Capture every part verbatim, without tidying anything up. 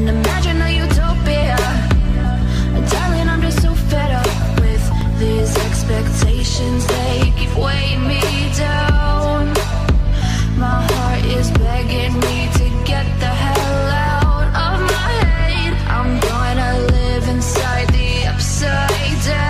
and imagine a utopia. Darling, I'm just so fed up with these expectations. They keep weighing me down. My heart is begging me to get the hell out of my head. I'm gonna live inside the upside down.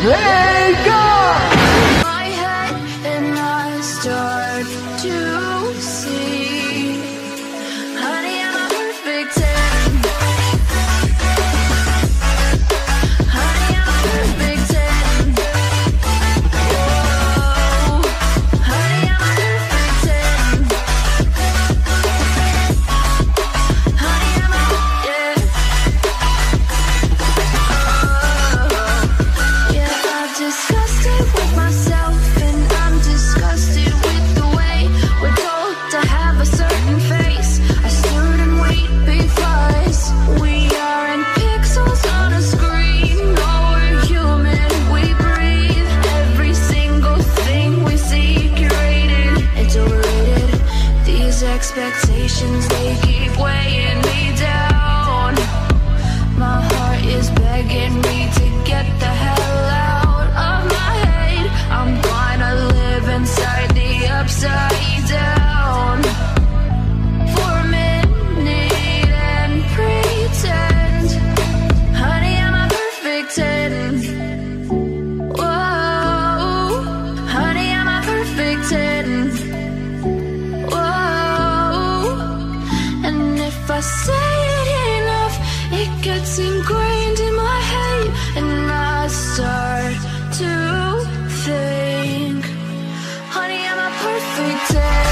Let go! My head and I start to see. Honey, I'm a perfect ten. Honey, I'm a perfect ten. Oh, honey, I'm a perfect ten. Honey, I'm a, yeah. Oh. Disgusted with myself, and I'm disgusted with the way we're told to have a certain face, a certain weight, because we aren't pixels on a screen. No, we're human, we breathe. Every single thing we see curated and overrated. These expectations, they keep weighing me down. My heart is begging me to get the hell out of my head. I'm gonna live inside the upside down for a minute and pretend. Honey, I'm a perfect ten. Whoa, honey, I'm a perfect ten. Whoa, and if I say it enough, it gets ingrained in my head, and I start to think, honey, I'm a perfect ten.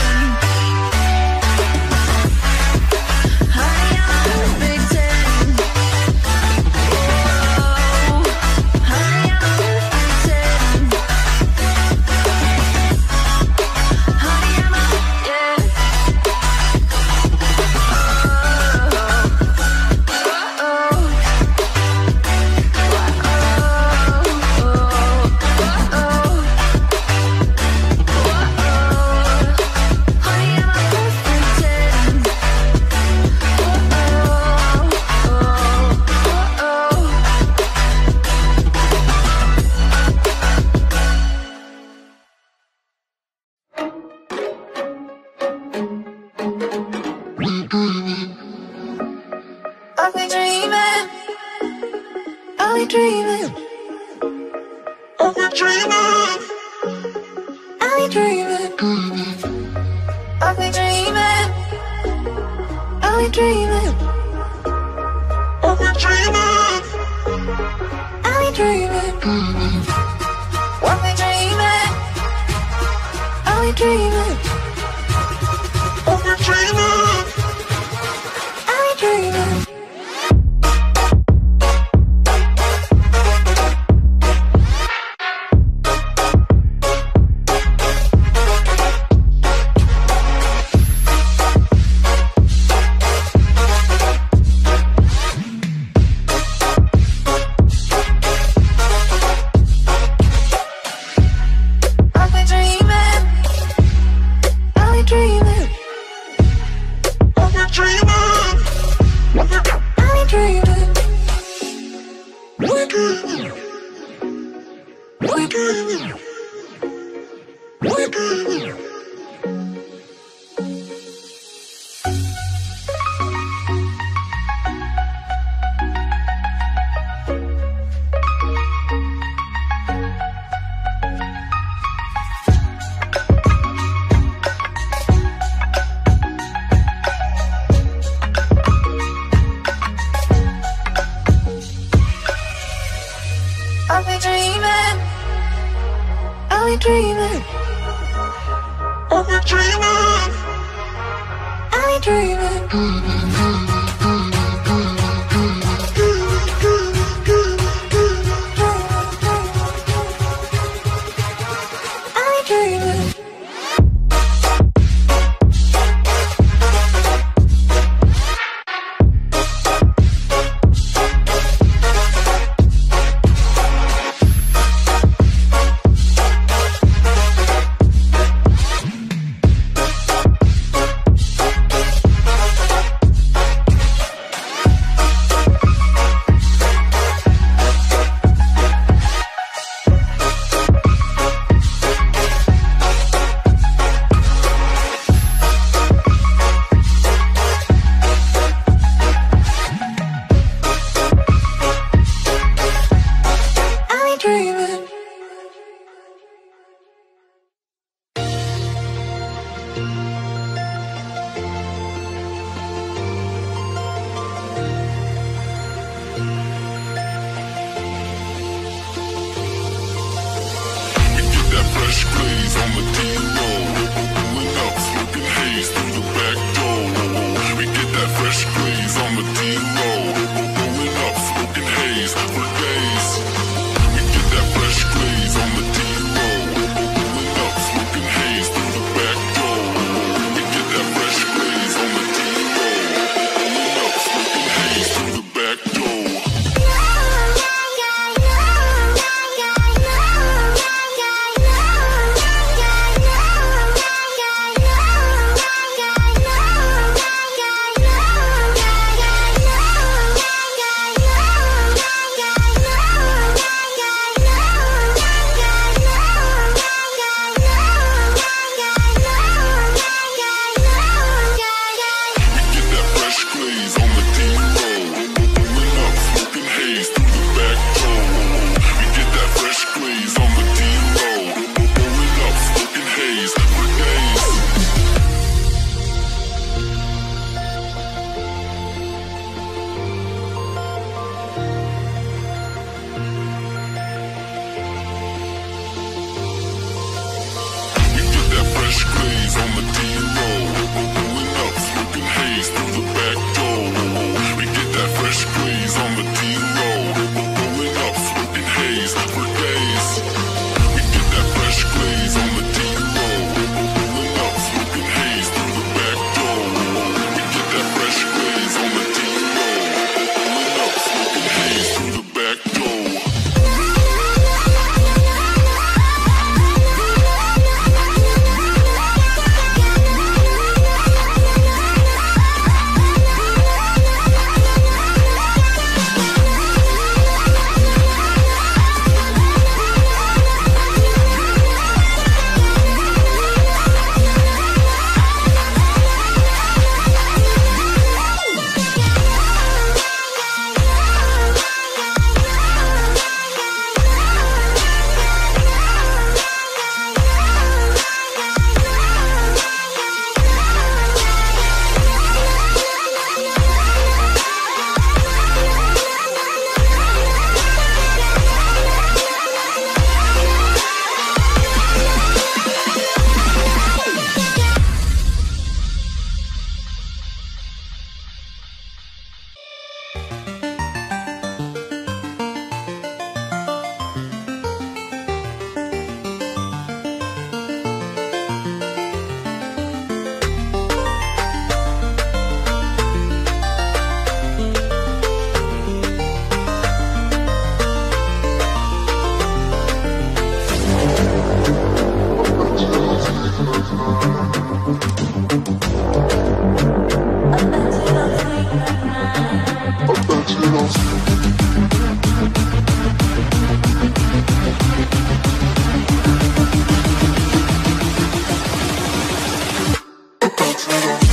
I've been dreaming, I've been dreaming, I've been dreaming, I've been dreaming, I've been dreaming, I've been dreaming, I've been dreaming, I've been dreaming, I've been dreaming, I've been dreaming, I've been dreaming, I've been dreaming. I dreaming. Thank you.